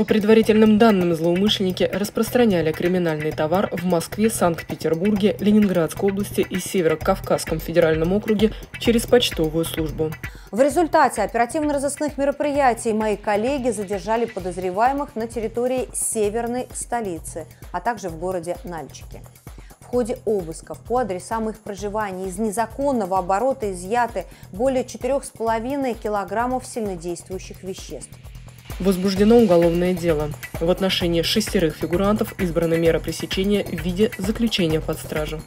По предварительным данным, злоумышленники распространяли криминальный товар в Москве, Санкт-Петербурге, Ленинградской области и Северо-Кавказском федеральном округе через почтовую службу. В результате оперативно-розыскных мероприятий мои коллеги задержали подозреваемых на территории северной столицы, а также в городе Нальчике. В ходе обысков по адресам их проживания из незаконного оборота изъяты более 4,5 килограммов сильнодействующих веществ. Возбуждено уголовное дело. В отношении 6 фигурантов избрана мера пресечения в виде заключения под стражу.